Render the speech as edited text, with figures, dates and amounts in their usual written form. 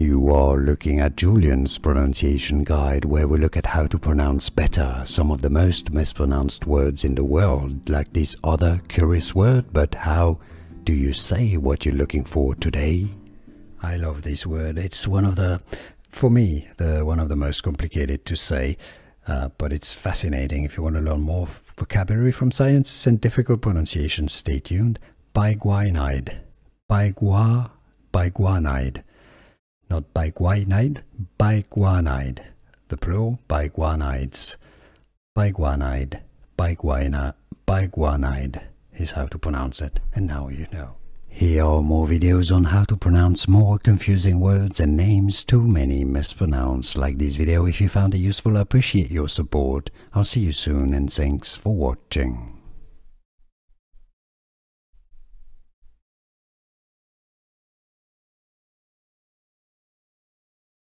You are looking at Julian's pronunciation guide, where we look at how to pronounce better some of the most mispronounced words in the world, like this other curious word, but how do you say what you're looking for today? I love this word. It's one of the, for me, one of the most complicated to say, but it's fascinating. If you want to learn more vocabulary from science and difficult pronunciations, stay tuned. Biguanide. Biguanide. Not biguanide, biguanide. The plural, biguanides. Biguanide, biguanide is how to pronounce it. And now you know. Here are more videos on how to pronounce more confusing words and names too many mispronounced. Like this video if you found it useful. I appreciate your support. I'll see you soon and thanks for watching.